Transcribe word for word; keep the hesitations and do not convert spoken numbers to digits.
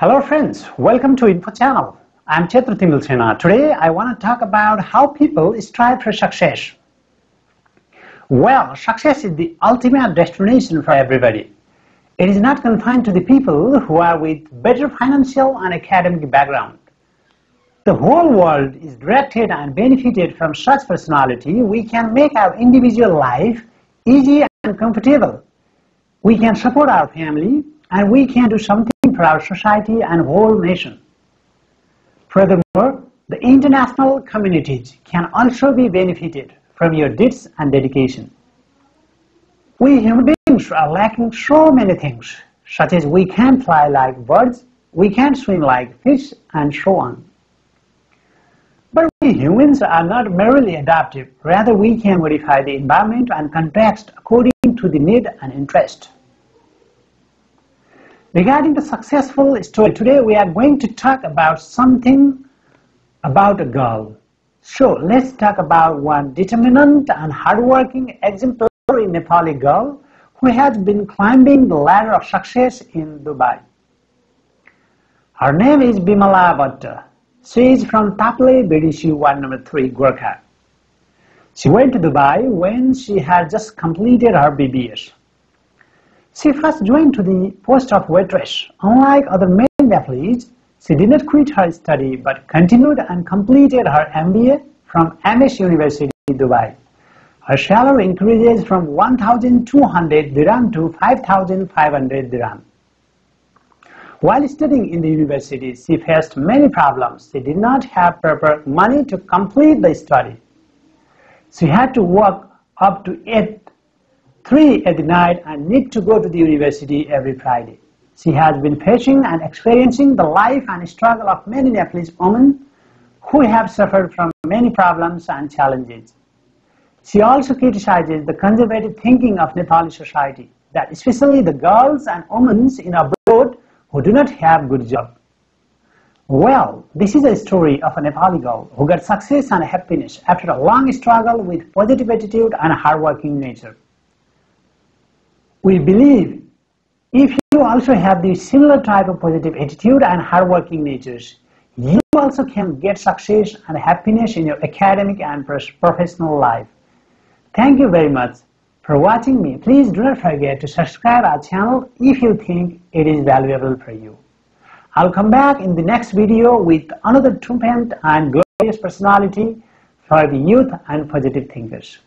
Hello friends, welcome to Info Channel. I'm Chetra Timilchena. Today I want to talk about how people strive for success. Well, success is the ultimate destination for everybody. It is not confined to the people who are with better financial and academic background. The whole world is directed and benefited from such personality. We can make our individual life easy and comfortable. We can support our family and we can do something for our society and whole nation. Furthermore, the international communities can also be benefited from your deeds and dedication. We human beings are lacking so many things, such as we can't fly like birds, we can't swim like fish, and so on. But we humans are not merely adaptive, rather we can modify the environment and context according to the need and interest. Regarding the successful story, today we are going to talk about something about a girl. So let's talk about one determined and hardworking exemplary Nepali girl who has been climbing the ladder of success in Dubai. Her name is Bimala Bhatta. She is from Taplejung, Ward number three, Gorkha. She went to Dubai when she had just completed her B B S. She first joined to the post of waitress. Unlike other male athletes, she did not quit her study but continued and completed her M B A from Amish University, Dubai. Her salary increases from one thousand two hundred dirham to five thousand five hundred dirham. While studying in the university, she faced many problems. She did not have proper money to complete the study. She had to work up to eight three at the night and need to go to the university every Friday. She has been facing and experiencing the life and struggle of many Nepalese women who have suffered from many problems and challenges. She also criticizes the conservative thinking of Nepali society, that especially the girls and women in abroad who do not have good job. Well, this is a story of a Nepali girl who got success and happiness after a long struggle with positive attitude and hardworking nature. We believe if you also have the similar type of positive attitude and hardworking natures, you also can get success and happiness in your academic and professional life. Thank you very much for watching me. Please do not forget to subscribe our channel if you think it is valuable for you. I'll come back in the next video with another triumphant and glorious personality for the youth and positive thinkers.